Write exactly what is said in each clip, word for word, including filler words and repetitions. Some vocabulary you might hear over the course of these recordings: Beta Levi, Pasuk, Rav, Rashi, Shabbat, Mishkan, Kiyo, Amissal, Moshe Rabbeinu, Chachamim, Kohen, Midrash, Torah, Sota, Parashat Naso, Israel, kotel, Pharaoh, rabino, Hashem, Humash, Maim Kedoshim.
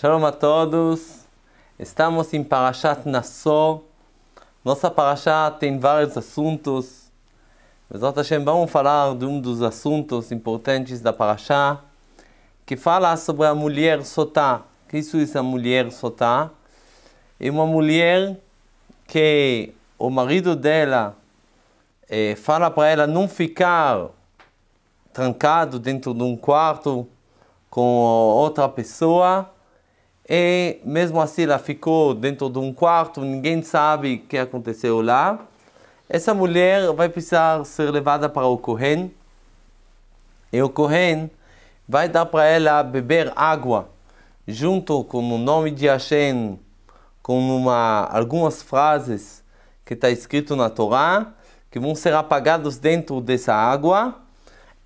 Shalom a todos, estamos em Parashat Naso. Nossa Parashat tem vários assuntos, mas Hashem, vamos falar de um dos assuntos importantes da Parashat, que fala sobre a mulher Sota. O que isso é a mulher Sota? É uma mulher que o marido dela é, fala para ela não ficar trancado dentro de um quarto com outra pessoa, e mesmo assim ela ficou dentro de um quarto, ninguém sabe o que aconteceu lá. Essa mulher vai precisar ser levada para o Kohen, e o Kohen vai dar para ela beber água, junto com o nome de Hashem, com uma, algumas frases que está escrito na Torá, que vão ser apagados dentro dessa água,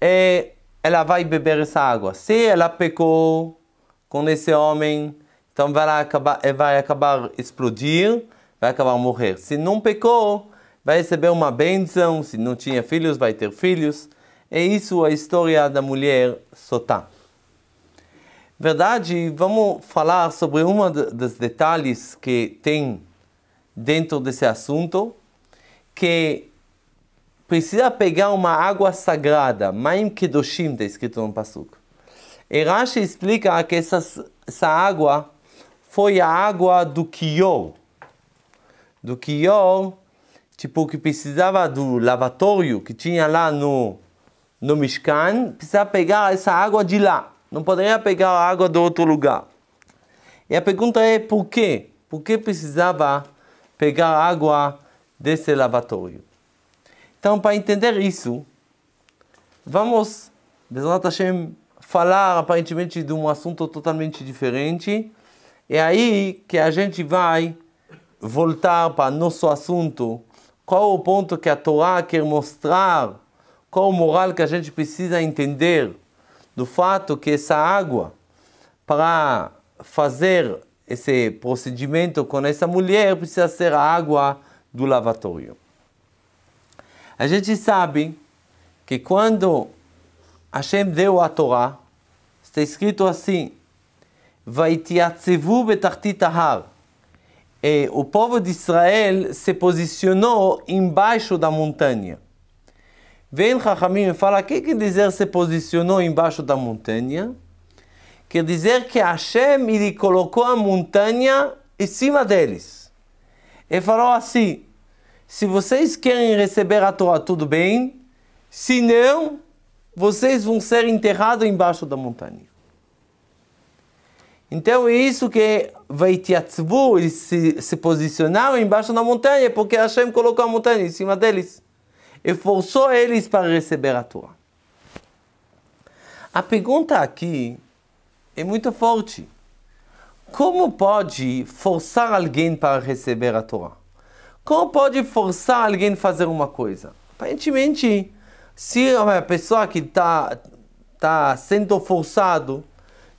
e ela vai beber essa água. Se ela pecou com esse homem, então vai acabar, vai acabar explodir, vai acabar morrer. Se não pecou, vai receber uma bênção. Se não tinha filhos, vai ter filhos. É isso a história da mulher Sota. Verdade, vamos falar sobre um dos detalhes que tem dentro desse assunto, que precisa pegar uma água sagrada. Maim Kedoshim está escrito no Pasuk. E Rashi explica que essas, essa água foi a água do Kiyo. Do Kiyo, tipo que precisava do lavatório que tinha lá no, no Mishkan, precisava pegar essa água de lá. Não poderia pegar a água de outro lugar. E a pergunta é por quê? Por que precisava pegar a água desse lavatório? Então, para entender isso, vamos, Bezrat Hashem, falar aparentemente de um assunto totalmente diferente. É aí que a gente vai voltar para nosso assunto. Qual o ponto que a Torá quer mostrar? Qual o moral que a gente precisa entender do fato que essa água, para fazer esse procedimento com essa mulher, precisa ser a água do lavatório? A gente sabe que quando Hashem deu a Torá, está escrito assim: "Vaitiatzevu betachtit ahar", e o povo de Israel se posicionou embaixo da montanha. Vem Chachamim e fala: o que quer dizer se posicionou embaixo da montanha? Quer dizer que Hashem ele colocou a montanha em cima deles. E falou assim: se vocês querem receber a Torá, tudo bem, se não, vocês vão ser enterrados embaixo da montanha. Então é isso que vai te atzvu, eles se, se posicionaram embaixo da montanha, porque Hashem colocou a montanha em cima deles e forçou eles para receber a Torá. A pergunta aqui é muito forte. Como pode forçar alguém para receber a Torá? Como pode forçar alguém a fazer uma coisa? Aparentemente, se a pessoa que está tá sendo forçado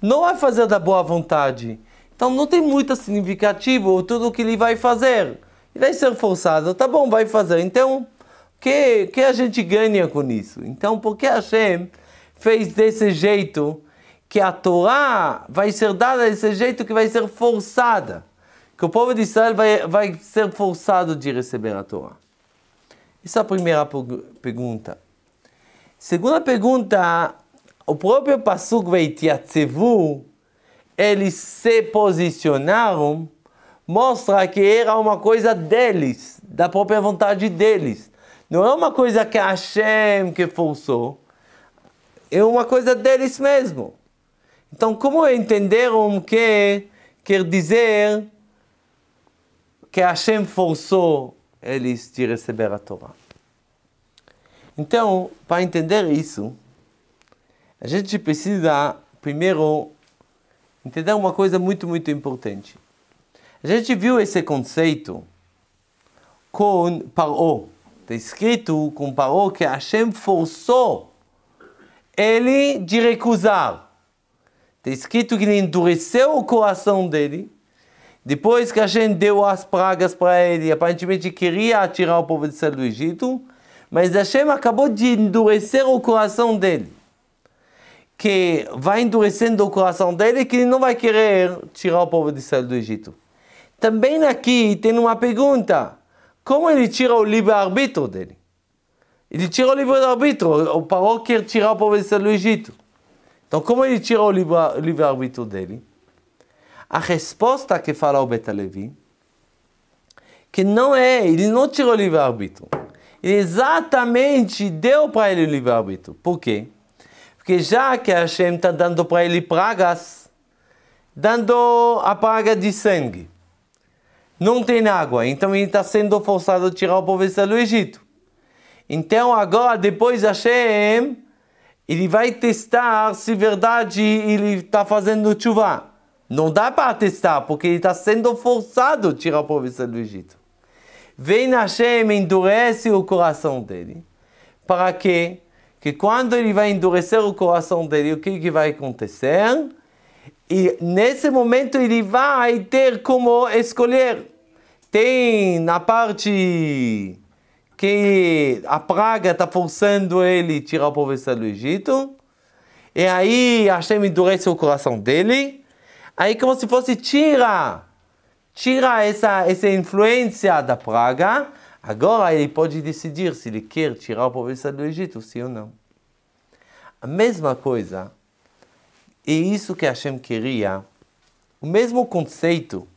não vai fazer da boa vontade, então não tem muito significativo tudo o que ele vai fazer. Ele vai ser forçado, tá bom, vai fazer. Então, o que, que a gente ganha com isso? Então, por que Hashem fez desse jeito que a Torá vai ser dada desse jeito que vai ser forçada? Que o povo de Israel vai, vai ser forçado de receber a Torá. Essa é a primeira pergunta. Segunda pergunta, o próprio Pasuk Vaitiatzevu, eles se posicionaram, mostra que era uma coisa deles, da própria vontade deles. Não é uma coisa que Hashem que forçou, é uma coisa deles mesmo. Então, como entenderam que quer dizer que Hashem forçou eles de receber a Torá? Então, para entender isso, a gente precisa, primeiro, entender uma coisa muito, muito importante. A gente viu esse conceito com Paró. Está escrito com Paró que Hashem forçou ele de recusar. Está escrito que ele endureceu o coração dele. Depois que Hashem deu as pragas para ele, aparentemente queria atirar o povo de Israel do Egito, mas Hashem acabou de endurecer o coração dele. que vai endurecendo o coração dele, que ele não vai querer tirar o povo de Israel do Egito. Também aqui tem uma pergunta: como ele tira o livre-arbítrio dele? Ele tira o livre-arbítrio, o Paró quer tirar o povo de Israel do Egito. Então como ele tira o livre-arbítrio dele? A resposta que fala o Beta Levi, que não é, ele não tirou o livre-arbítrio. Ele exatamente deu para ele o livre-arbítrio. Por quê? Porque já que Hashem está dando para ele pragas, dando a praga de sangue, não tem água, então ele está sendo forçado a tirar o povo do Egito. Então agora, depois Hashem, ele vai testar se verdade ele está fazendo chuva. Não dá para testar, porque ele está sendo forçado a tirar o povo do Egito. Vem Hashem, endurece o coração dele. Para quê? Que quando ele vai endurecer o coração dele, o que, que vai acontecer? E nesse momento ele vai ter como escolher. Tem na parte que a praga está forçando ele a tirar o povo do Egito. E aí Hashem endurece o coração dele. Aí como se fosse tira, tira essa, essa influência da praga. Agora ele pode decidir se ele quer tirar o povo do Egito, sim ou não. A mesma coisa, é isso que Hashem queria, o mesmo conceito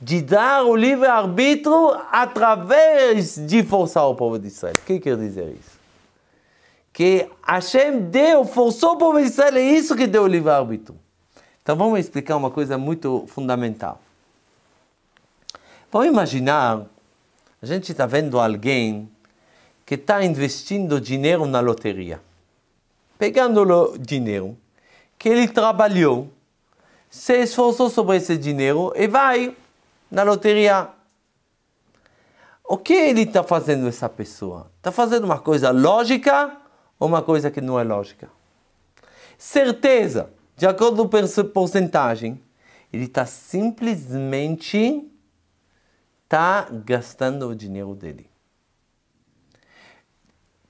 de dar o livre-arbítrio através de forçar o povo de Israel. O que quer dizer isso? Que Hashem deu, forçou o povo de Israel, é isso que deu o livre-arbítrio. Então vamos explicar uma coisa muito fundamental. Vamos imaginar... A gente está vendo alguém que está investindo dinheiro na loteria. Pegando o dinheiro que ele trabalhou, se esforçou sobre esse dinheiro e vai na loteria. O que ele está fazendo, essa pessoa? Está fazendo uma coisa lógica ou uma coisa que não é lógica? Certeza, de acordo com a porcentagem, ele está simplesmente... está gastando o dinheiro dele.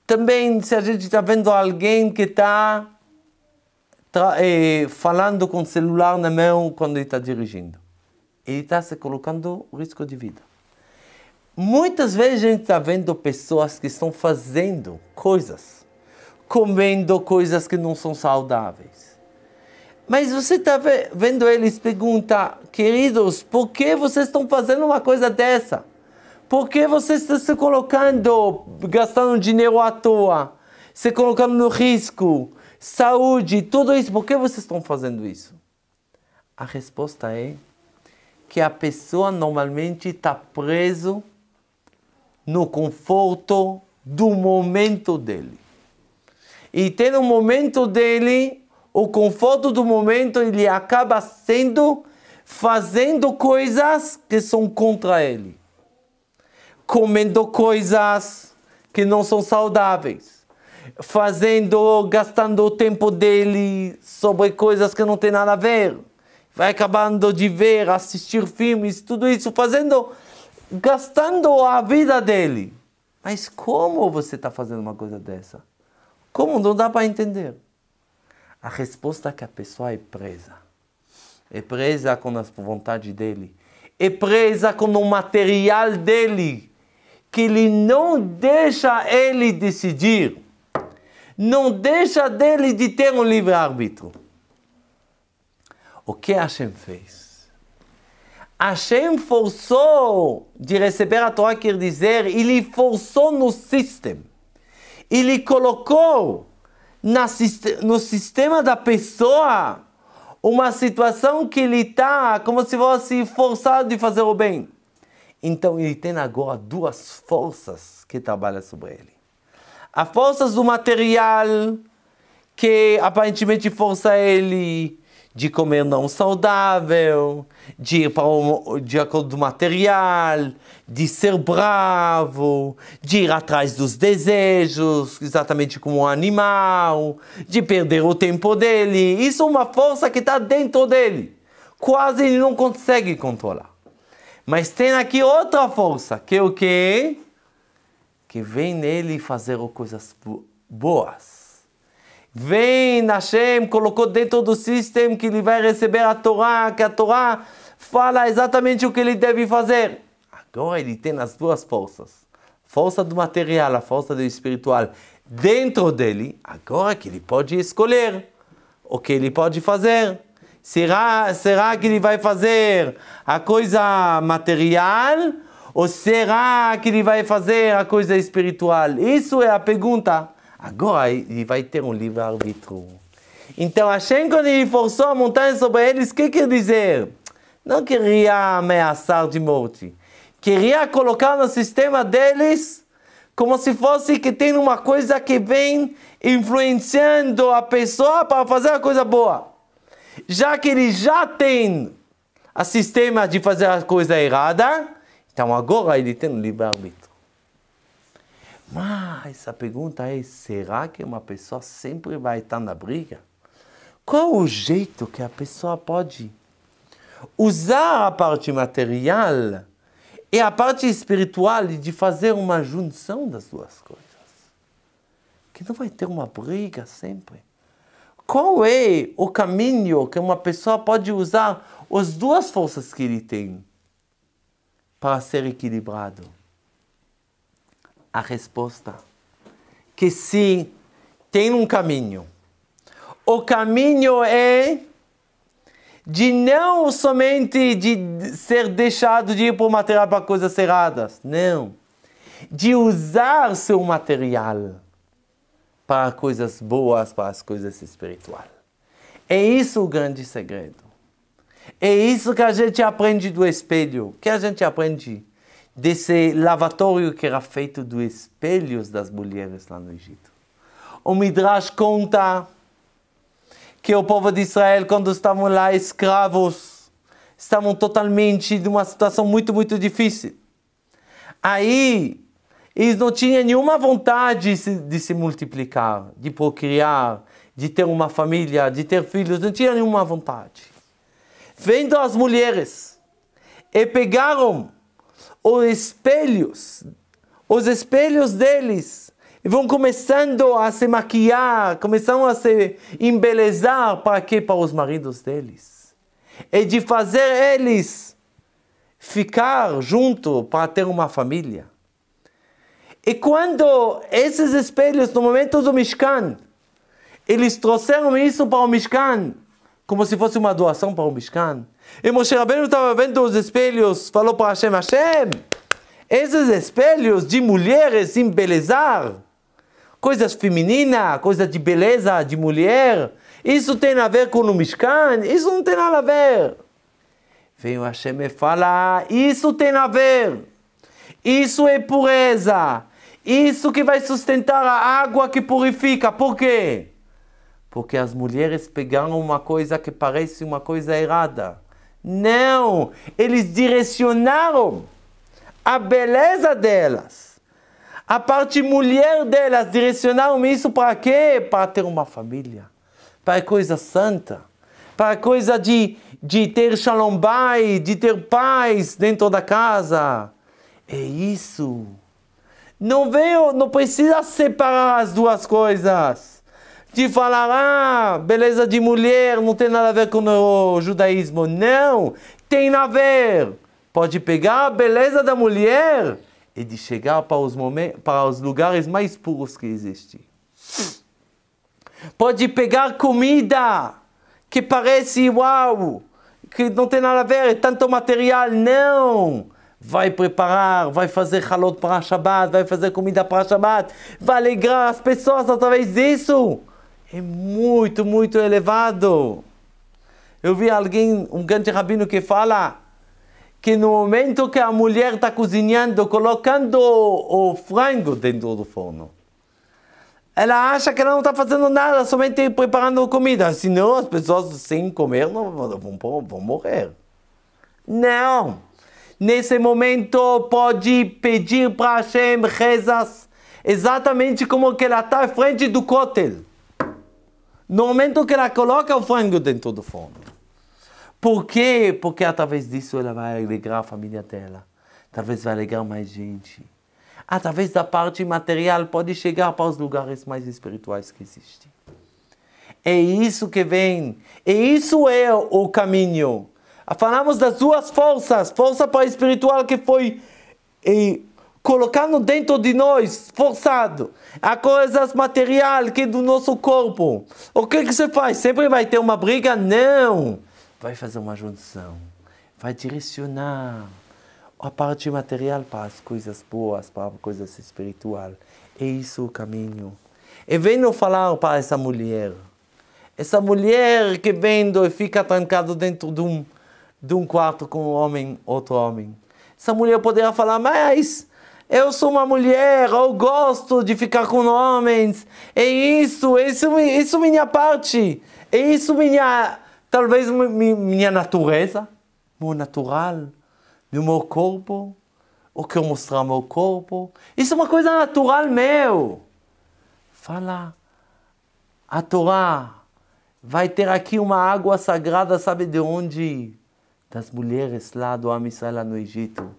Também, se a gente está vendo alguém que está é, falando com o celular na mão quando ele está dirigindo, ele está se colocando risco de vida. Muitas vezes a gente está vendo pessoas que estão fazendo coisas, comendo coisas que não são saudáveis. Mas você está vendo eles perguntar: queridos, por que vocês estão fazendo uma coisa dessa? Por que vocês estão se colocando, gastando dinheiro à toa, se colocando no risco, saúde, tudo isso? Por que vocês estão fazendo isso? A resposta é que a pessoa normalmente está presa no conforto do momento dele. E tem um momento dele... O conforto do momento, ele acaba sendo, fazendo coisas que são contra ele. Comendo coisas que não são saudáveis. Fazendo, gastando o tempo dele sobre coisas que não tem nada a ver. Vai acabando de ver, assistir filmes, tudo isso, fazendo, gastando a vida dele. Mas como você está fazendo uma coisa dessa? Como? Não dá para entender. A resposta é que a pessoa é presa. É presa com a vontade dele. É presa com o material dele. Que ele não deixa ele decidir. Não deixa dele de ter um livre-arbítrio. O que Hashem fez? Hashem forçou de receber a Torá, quer dizer, ele forçou no sistema. Ele colocou... no sistema da pessoa, uma situação que ele está como se fosse forçado de fazer o bem. Então ele tem agora duas forças que trabalham sobre ele. As forças do material, que aparentemente força ele de comer não saudável, de ir para o, de acordo com o material, de ser bravo, de ir atrás dos desejos, exatamente como um animal, de perder o tempo dele. Isso é uma força que está dentro dele. Quase ele não consegue controlar. Mas tem aqui outra força, que é o quê? Que vem nele fazer coisas boas. Vem, Hashem colocou dentro do sistema que ele vai receber a Torá, que a Torá fala exatamente o que ele deve fazer. Agora ele tem as duas forças. Força do material, a força do espiritual dentro dele. Agora que ele pode escolher o que ele pode fazer. Será, será que ele vai fazer a coisa material ou será que ele vai fazer a coisa espiritual? Isso é a pergunta. Agora ele vai ter um livre-arbítrio. Então Hashem, quando ele forçou a montanha sobre eles, o que quer dizer? Não queria ameaçar de morte. Queria colocar no sistema deles como se fosse que tem uma coisa que vem influenciando a pessoa para fazer a coisa boa. Já que ele já tem o sistema de fazer a coisa errada, então agora ele tem o livre-arbítrio. Mas a pergunta é, será que uma pessoa sempre vai estar na briga? Qual o jeito que a pessoa pode usar a parte material e a parte espiritual de fazer uma junção das duas coisas? Que não vai ter uma briga sempre. Qual é o caminho que uma pessoa pode usar as duas forças que ele tem para ser equilibrado? A resposta que sim, tem um caminho. O caminho é de não somente de ser deixado de ir para o material para coisas erradas, não. De usar seu material para coisas boas, para as coisas espirituais. É isso o grande segredo. É isso que a gente aprende do espelho. Que a gente aprende desse lavatório que era feito dos espelhos das mulheres lá no Egito. O Midrash conta que o povo de Israel, quando estavam lá escravos, estavam totalmente numa situação muito, muito difícil. Aí eles não tinham nenhuma vontade de se multiplicar, de procriar, de ter uma família, de ter filhos. Não tinham nenhuma vontade. Vendo as mulheres e pegaram os espelhos, os espelhos deles, e vão começando a se maquiar, começam a se embelezar. Para quê? Para os maridos deles. E de fazer eles ficar junto para ter uma família. E quando esses espelhos, no momento do Mishkan, eles trouxeram isso para o Mishkan, como se fosse uma doação para o Mishkan. E Moshe Rabbeinu estava vendo os espelhos, falou para Hashem, Hashem, esses espelhos de mulheres embelezar, coisas femininas, coisas de beleza de mulher, isso tem a ver com o Mishkan? Isso não tem nada a ver. Veio Hashem e fala, isso tem a ver. Isso é pureza. Isso que vai sustentar a água que purifica. Por quê? Porque as mulheres pegaram uma coisa que parece uma coisa errada. Não! Eles direcionaram a beleza delas. A parte mulher delas direcionaram isso para quê? Para ter uma família. Para coisa santa. Para coisa de, de ter shalom bay, de ter paz dentro da casa. É isso. Não veio, não precisa separar as duas coisas. De falar, ah, beleza de mulher não tem nada a ver com o judaísmo. Não, tem a ver. Pode pegar a beleza da mulher e de chegar para os, momentos, para os lugares mais puros que existem. Pode pegar comida que parece, uau, que não tem nada a ver, é tanto material. Não. Vai preparar, vai fazer halot para Shabbat, vai fazer comida para Shabbat, vai alegrar as pessoas através disso. É muito, muito elevado. Eu vi alguém, um grande rabino que fala que no momento que a mulher está cozinhando, colocando o, o frango dentro do forno, ela acha que ela não está fazendo nada, somente preparando comida. Senão as pessoas sem comer não vão, vão morrer. Não! Nesse momento pode pedir para Hashem rezas, exatamente como que ela está à frente do kotel. No momento que ela coloca o frango dentro do forno. Por quê? Porque através disso ela vai alegrar a família dela. Talvez vai alegrar mais gente. Através da parte material pode chegar para os lugares mais espirituais que existem. É isso que vem. E isso é o caminho. Falamos das duas forças. Força para espiritual que foi eh, colocando dentro de nós, forçado. A coisas material que é do nosso corpo. O que, que você faz? Sempre vai ter uma briga? Não. Vai fazer uma junção. Vai direcionar a parte material para as coisas boas, para as coisas espirituais. É isso o caminho. E venho falar para essa mulher. Essa mulher que vem e fica trancada dentro de um, de um quarto com um homem, outro homem. Essa mulher poderá falar, mas eu sou uma mulher, eu gosto de ficar com homens. É isso, é isso, é isso minha parte. É isso minha, talvez minha natureza, meu natural, no meu corpo. O que eu mostrar ao meu corpo. Isso é uma coisa natural meu. Fala, a Torá vai ter aqui uma água sagrada, sabe de onde? Das mulheres lá do Amissal, lá no Egito.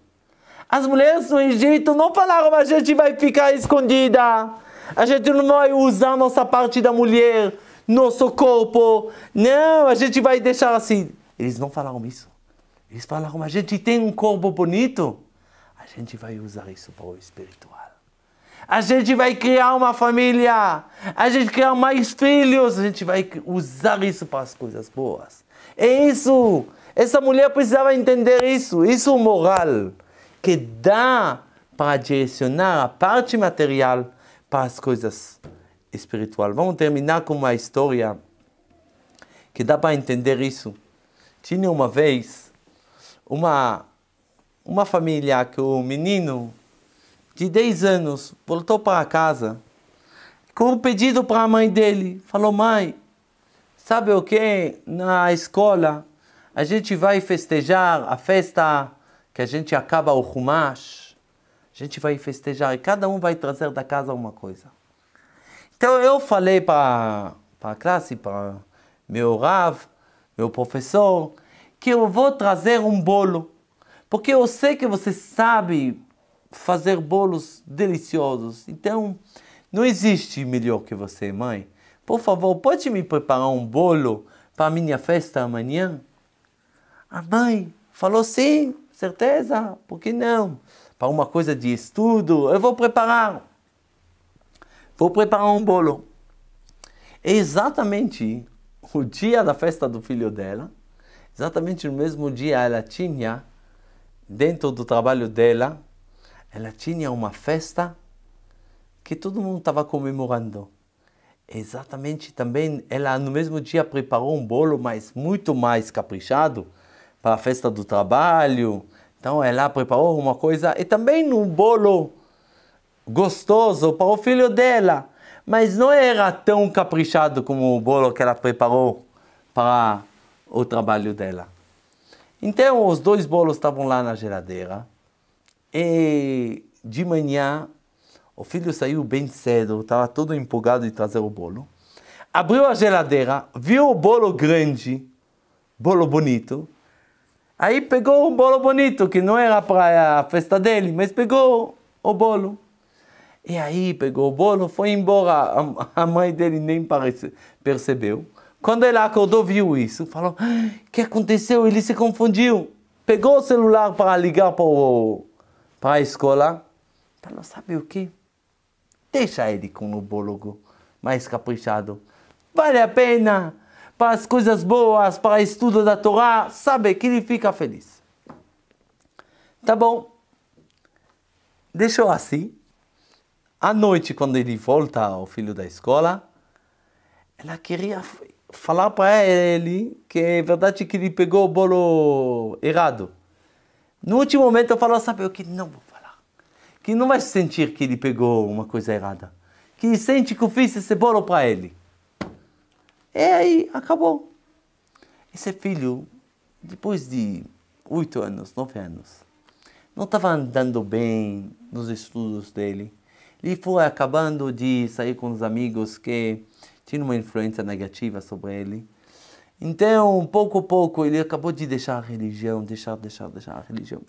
As mulheres no Egito não falaram, a gente vai ficar escondida. A gente não vai usar nossa parte da mulher, nosso corpo. Não, a gente vai deixar assim. Eles não falaram isso. Eles falaram, a gente tem um corpo bonito. A gente vai usar isso para o espiritual. A gente vai criar uma família, a gente criar mais filhos, a gente vai usar isso para as coisas boas. É isso, essa mulher precisava entender isso, isso é o moral, que dá para direcionar a parte material para as coisas espirituais. Vamos terminar com uma história que dá para entender isso. Tinha uma vez uma, uma família que o menino de dez anos, voltou para casa com um pedido para a mãe dele. Falou, mãe, sabe o que? Na escola a gente vai festejar a festa que a gente acaba o Humash. A gente vai festejar e cada um vai trazer da casa uma coisa. Então eu falei para, para a classe, para meu Rav, meu professor, que eu vou trazer um bolo. Porque eu sei que você sabe fazer bolos deliciosos. Então, não existe melhor que você, mãe. Por favor, pode me preparar um bolo para a minha festa amanhã? A mãe falou, sim, certeza, por que não? Para uma coisa de estudo, eu vou preparar. Vou preparar um bolo. É exatamente o dia da festa do filho dela, exatamente no mesmo dia ela tinha, dentro do trabalho dela, ela tinha uma festa que todo mundo estava comemorando. Exatamente também, ela no mesmo dia preparou um bolo, mas muito mais caprichado, para a festa do trabalho. Então ela preparou uma coisa, e também um bolo gostoso para o filho dela. Mas não era tão caprichado como o bolo que ela preparou para o trabalho dela. Então os dois bolos estavam lá na geladeira. E de manhã, o filho saiu bem cedo, estava todo empolgado de trazer o bolo. Abriu a geladeira, viu o bolo grande, bolo bonito. Aí pegou um bolo bonito, que não era para a festa dele, mas pegou o bolo. E aí pegou o bolo, foi embora, a mãe dele nem percebeu. Quando ela acordou, viu isso, falou, ah, o que aconteceu? Ele se confundiu. Pegou o celular para ligar para o... para a escola, falou, sabe o que? Deixa ele com o bolo mais caprichado. Vale a pena, para as coisas boas, para o estudo da Torá, sabe que ele fica feliz. Tá bom. Deixou assim. À noite, quando ele volta, o filho da escola, ela queria falar para ele que é verdade que ele pegou o bolo errado. No último momento eu falo, sabe o que? Não vou falar. Que não vai sentir que ele pegou uma coisa errada. Que sente que eu fiz esse bolo para ele. E aí, acabou. Esse filho, depois de oito anos, nove anos, não estava andando bem nos estudos dele. Ele foi acabando de sair com os amigos que tinham uma influência negativa sobre ele. Então, pouco a pouco, ele acabou de deixar a religião, deixar, deixar, deixar a religião.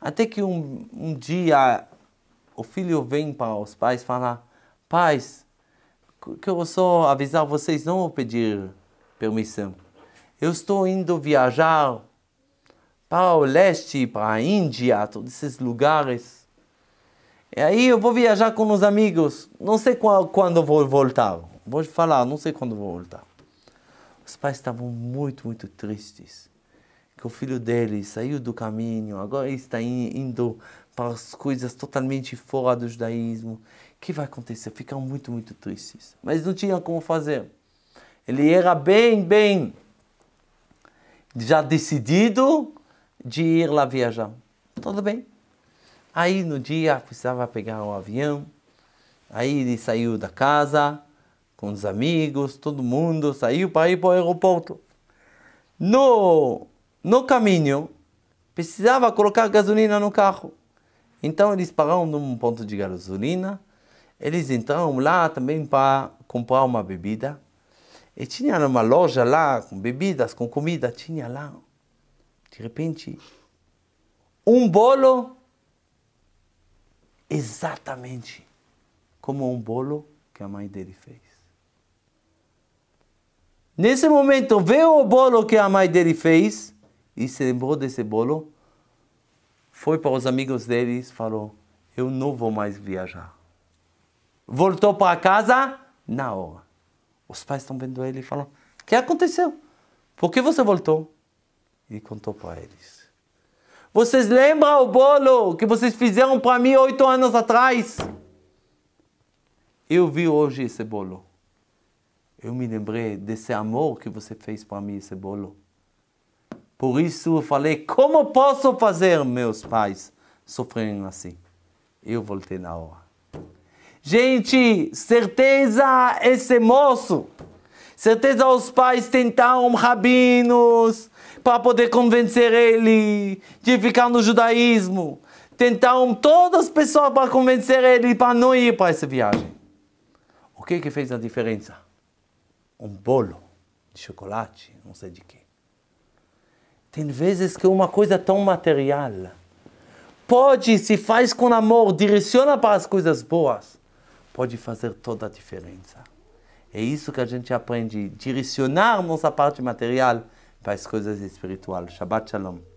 Até que um, um dia, o filho vem para os pais e fala, pais, quero só avisar vocês, não vou pedir permissão. Eu estou indo viajar para o leste, para a Índia, todos esses lugares. E aí eu vou viajar com os amigos. Não sei qual, quando vou voltar. Vou falar, não sei quando vou voltar. Os pais estavam muito, muito tristes. Que o filho deles saiu do caminho, agora está indo para as coisas totalmente fora do judaísmo. O que vai acontecer? Ficaram muito, muito tristes. Mas não tinha como fazer. Ele era bem, bem... já decidido de ir lá viajar. Tudo bem. Aí no dia precisava pegar o avião. Aí ele saiu da casa, com os amigos, todo mundo saiu para ir para o aeroporto. No, no caminho, precisava colocar gasolina no carro. Então eles pararam num ponto de gasolina. Eles entraram lá também para comprar uma bebida. E tinha uma loja lá, com bebidas, com comida, tinha lá, de repente, um bolo, exatamente como um bolo que a mãe dele fez. Nesse momento, veio o bolo que a mãe dele fez, e se lembrou desse bolo, foi para os amigos deles, falou, eu não vou mais viajar. Voltou para casa, na hora. Os pais estão vendo ele e falam, o que aconteceu? Por que você voltou? E contou para eles. Vocês lembram o bolo que vocês fizeram para mim oito anos atrás? Eu vi hoje esse bolo. Eu me lembrei desse amor que você fez para mim, esse bolo. Por isso eu falei, como posso fazer meus pais sofrerem assim? Eu voltei na hora. Gente, certeza esse moço, certeza os pais tentaram rabinos para poder convencer ele de ficar no judaísmo. Tentaram todas as pessoas para convencer ele para não ir para essa viagem. O que que fez a diferença? Um bolo de chocolate, não sei de quê. Tem vezes que uma coisa tão material pode, se faz com amor, direciona para as coisas boas. Pode fazer toda a diferença. É isso que a gente aprende, direcionar nossa parte material para as coisas espirituais. Shabbat Shalom.